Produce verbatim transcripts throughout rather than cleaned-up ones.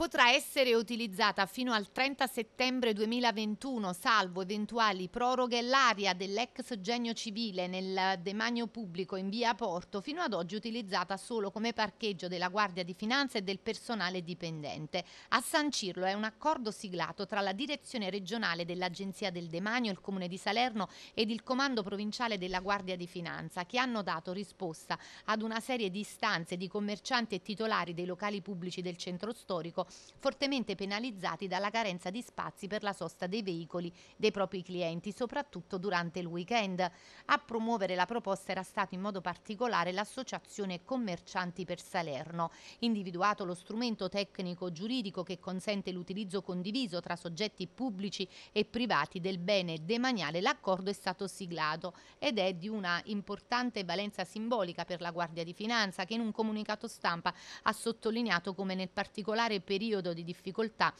potrà essere utilizzata fino al trenta settembre duemilaventuno, salvo eventuali proroghe, l'area dell'ex Genio Civile nel demanio pubblico in via Porto, fino ad oggi utilizzata solo come parcheggio della Guardia di Finanza e del personale dipendente. A sancirlo è un accordo siglato tra la direzione regionale dell'Agenzia del Demanio, il Comune di Salerno ed il Comando Provinciale della Guardia di Finanza, che hanno dato risposta ad una serie di istanze di commercianti e titolari dei locali pubblici del centro storico, fortemente penalizzati dalla carenza di spazi per la sosta dei veicoli dei propri clienti, soprattutto durante il weekend. A promuovere la proposta era stato in modo particolare l'Associazione Commercianti per Salerno, individuato lo strumento tecnico-giuridico che consente l'utilizzo condiviso tra soggetti pubblici e privati del bene demaniale. L'accordo è stato siglato ed è di una importante valenza simbolica per la Guardia di Finanza, che in un comunicato stampa ha sottolineato come nel particolare periodo di difficoltà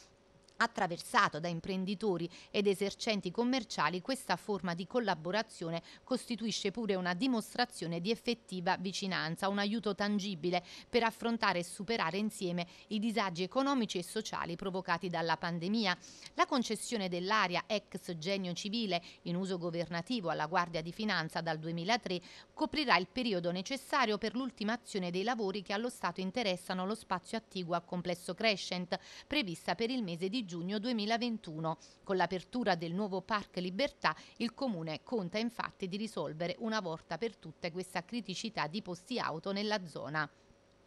attraversato da imprenditori ed esercenti commerciali, questa forma di collaborazione costituisce pure una dimostrazione di effettiva vicinanza, un aiuto tangibile per affrontare e superare insieme i disagi economici e sociali provocati dalla pandemia. La concessione dell'area ex Genio Civile in uso governativo alla Guardia di Finanza dal duemilatré coprirà il periodo necessario per l'ultimazione dei lavori che allo Stato interessano lo spazio attiguo a complesso Crescent, prevista per il mese di giugno duemilaventuno. Con l'apertura del nuovo Parc Libertà, il Comune conta infatti di risolvere una volta per tutte questa criticità di posti auto nella zona.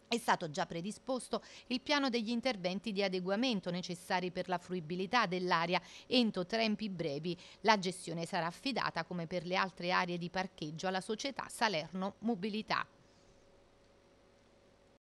È stato già predisposto il piano degli interventi di adeguamento necessari per la fruibilità dell'area entro tempi brevi. La gestione sarà affidata, come per le altre aree di parcheggio, alla società Salerno Mobilità.